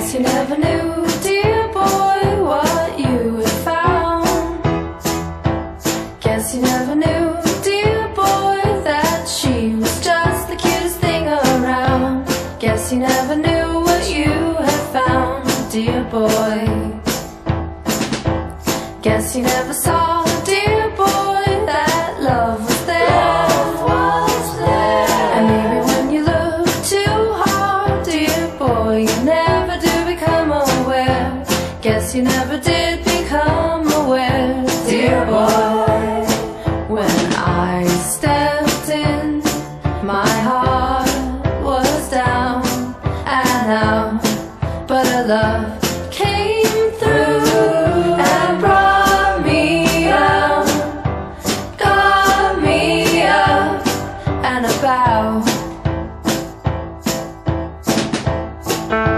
guess you never knew, dear boy, what you had found. Guess you never knew, dear boy, that she was just the cutest thing around. Guess you never knew what you had found, dear boy. Guess you never saw, dear boy, that love was there. And maybe when you look too hard, dear boy, you never do become aware. Guess you never did become aware, dear boy. When I stepped in, my heart was down and out, but a love came through and brought about.